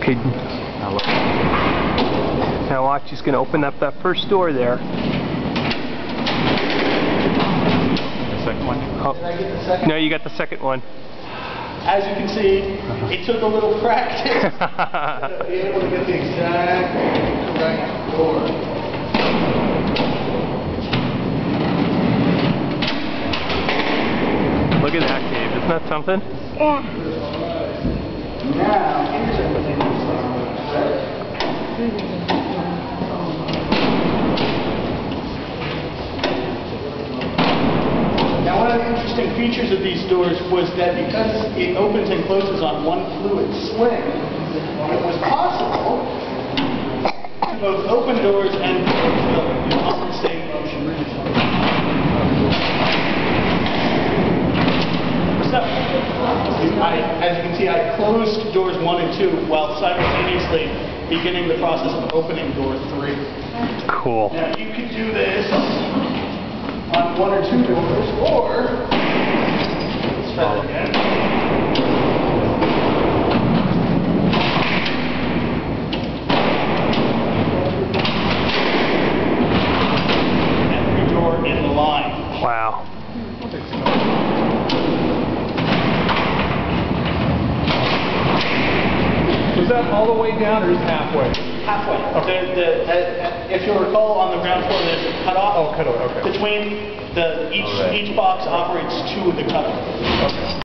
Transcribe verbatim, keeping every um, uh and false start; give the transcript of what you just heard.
Okay, now watch, he's going to open up that first door there. The second one? Oh. Did I get the second? No, you got the second one. As you can see, it took a little practice to be able to get the exact correct door. Look at that cave, isn't that something? Yeah. Now, here's everything that's right? Now, one of the interesting features of these doors was that because it opens and closes on one fluid swing, it was possible to both open doors and close doors on the same I, as you can see, I closed doors one and two while simultaneously beginning the process of opening door three. Cool. Now, you can do this on one or two doors, or let's try that again. Every door in the line. Wow. Was that all the way down or just halfway? Halfway. Okay. The, the, uh, if you'll recall, on the ground floor there's a cutoff. Oh, cutoff, okay. Between the, each, right. each box operates two of the cutoffs. Okay.